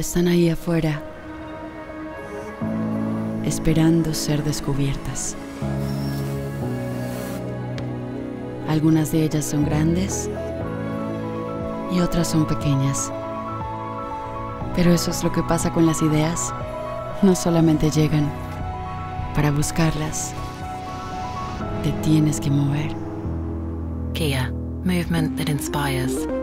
están ahí afuera, esperando ser descubiertas. Algunas de ellas son grandes y otras son pequeñas. Pero eso es lo que pasa con las ideas. No solamente llegan. Para buscarlas, te tienes que mover. Kia, movement that inspires.